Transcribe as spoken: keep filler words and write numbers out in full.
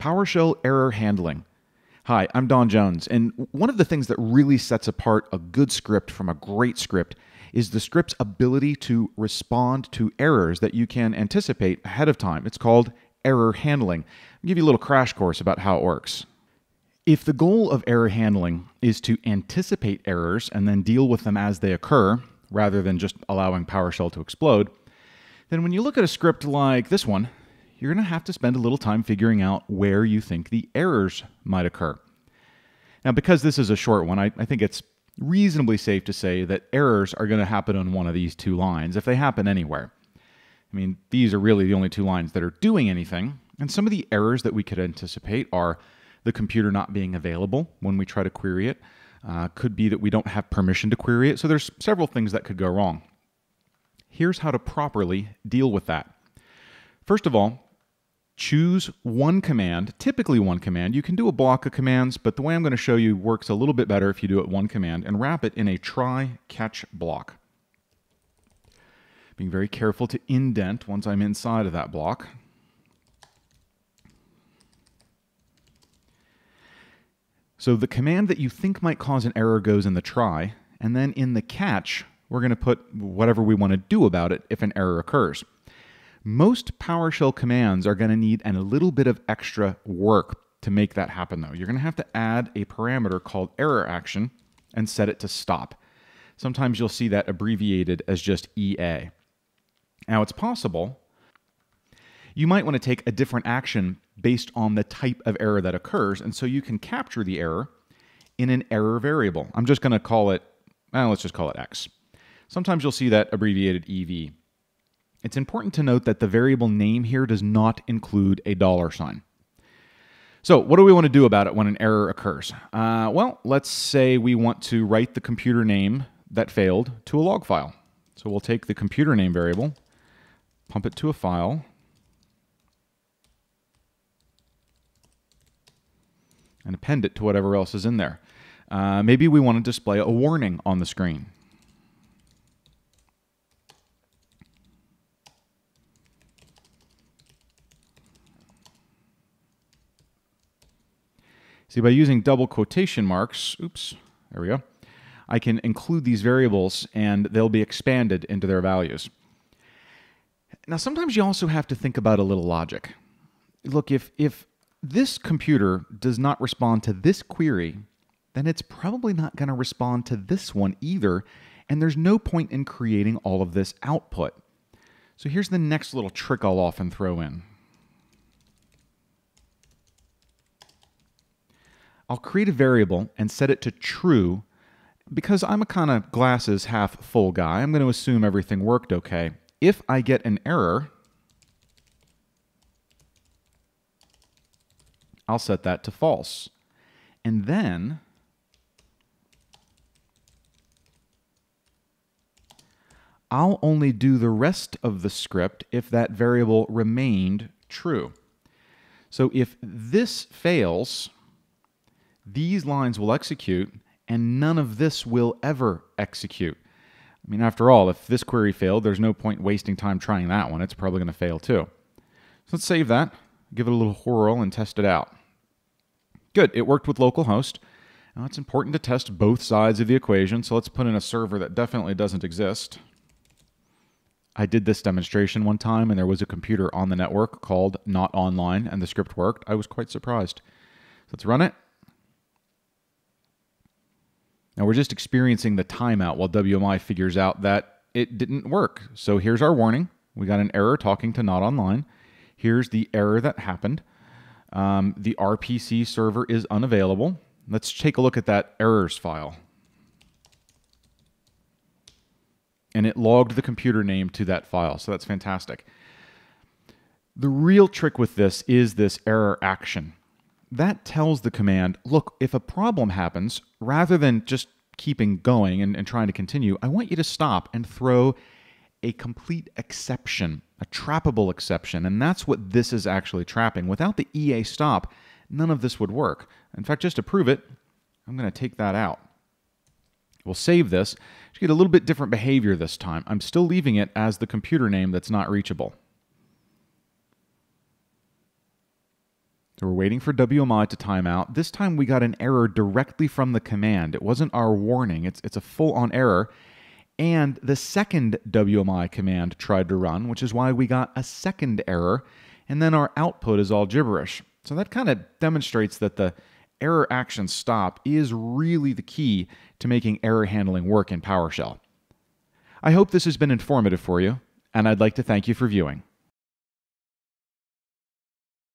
PowerShell error handling. Hi, I'm Don Jones, and one of the things that really sets apart a good script from a great script is the script's ability to respond to errors that you can anticipate ahead of time. It's called error handling. I'll give you a little crash course about how it works. If the goal of error handling is to anticipate errors and then deal with them as they occur, rather than just allowing PowerShell to explode, then when you look at a script like this one, you're going to have to spend a little time figuring out where you think the errors might occur. Now, because this is a short one, I, I think it's reasonably safe to say that errors are going to happen on one of these two lines, if they happen anywhere. I mean, these are really the only two lines that are doing anything, and some of the errors that we could anticipate are the computer not being available when we try to query it. Uh, could be that we don't have permission to query it, so there's several things that could go wrong. Here's how to properly deal with that. First of all, choose one command, typically one command. You can do a block of commands, but the way I'm going to show you works a little bit better if you do it one command, and wrap it in a try-catch block. Being very careful to indent once I'm inside of that block. So the command that you think might cause an error goes in the try, and then in the catch, we're going to put whatever we want to do about it if an error occurs. Most PowerShell commands are going to need a little bit of extra work to make that happen, though. You're going to have to add a parameter called error action and set it to stop. Sometimes you'll see that abbreviated as just E A. Now, it's possible you might want to take a different action based on the type of error that occurs, and so you can capture the error in an error variable. I'm just going to call it, well, let's just call it X. Sometimes you'll see that abbreviated E V. It's important to note that the variable name here does not include a dollar sign. So what do we want to do about it when an error occurs? Uh, well, let's say we want to write the computer name that failed to a log file. So we'll take the computer name variable, pump it to a file, and append it to whatever else is in there. Uh, maybe we want to display a warning on the screen. See, by using double quotation marks, oops, there we go, I can include these variables and they'll be expanded into their values. Now, sometimes you also have to think about a little logic. Look, if, if this computer does not respond to this query, then it's probably not going to respond to this one either, and there's no point in creating all of this output. So here's the next little trick I'll often throw in. I'll create a variable and set it to true because I'm a kind of glasses half full guy. I'm going to assume everything worked okay. If I get an error, I'll set that to false. And then I'll only do the rest of the script if that variable remained true. So if this fails, these lines will execute, and none of this will ever execute. I mean, after all, if this query failed, there's no point wasting time trying that one. It's probably going to fail too. So let's save that, give it a little whirl, and test it out. Good, it worked with localhost. Now, it's important to test both sides of the equation, so let's put in a server that definitely doesn't exist. I did this demonstration one time, and there was a computer on the network called Not Online, and the script worked. I was quite surprised. So let's run it. Now, we're just experiencing the timeout while W M I figures out that it didn't work. So here's our warning. We got an error talking to Not Online. Here's the error that happened. Um, the R P C server is unavailable. Let's take a look at that errors file. And it logged the computer name to that file, so that's fantastic. The real trick with this is this error action. That tells the command, look, if a problem happens, rather than just keeping going and, and trying to continue, I want you to stop and throw a complete exception, a trappable exception. And that's what this is actually trapping. Without the E A stop, none of this would work. In fact, just to prove it, I'm going to take that out. We'll save this to get a little bit different behavior this time. I'm still leaving it as the computer name that's not reachable. So we're waiting for W M I to time out. This time we got an error directly from the command. It wasn't our warning. It's, it's a full-on error. And the second W M I command tried to run, which is why we got a second error. And then our output is all gibberish. So that kind of demonstrates that the error action stop is really the key to making error handling work in PowerShell. I hope this has been informative for you, and I'd like to thank you for viewing.